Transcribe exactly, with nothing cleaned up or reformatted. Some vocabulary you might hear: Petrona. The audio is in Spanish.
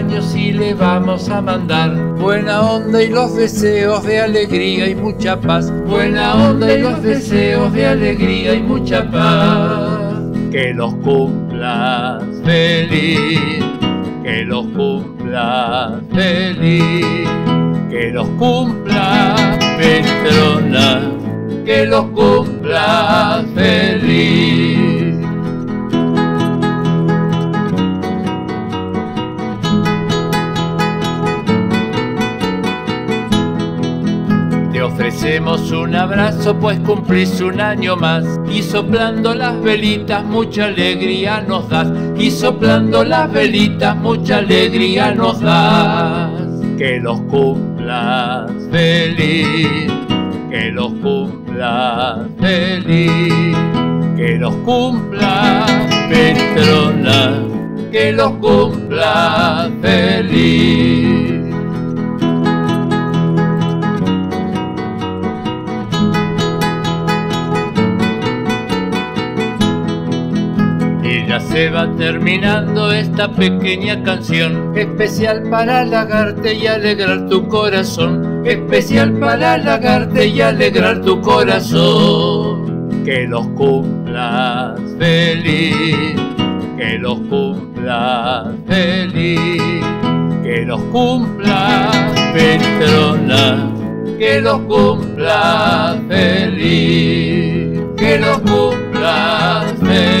cumpleaños y le vamos a mandar buena onda y los deseos de alegría y mucha paz. Buena onda y los deseos de alegría y mucha paz. Que los cumplas feliz, que los cumplas feliz, que los cumplas Petrona, que los cumplas feliz. Ofrecemos un abrazo pues cumplís un año más, y soplando las velitas mucha alegría nos das, y soplando las velitas mucha alegría nos das. Que los cumplas feliz, que los cumplas feliz, que los cumplas Petrona, que los cumplas feliz. Ya se va terminando esta pequeña canción, especial para halagarte y alegrar tu corazón, especial para halagarte y alegrar tu corazón. Que los cumplas feliz, que los cumplas feliz, que los cumplas Petrona, que los cumplas feliz, que los cumplas feliz.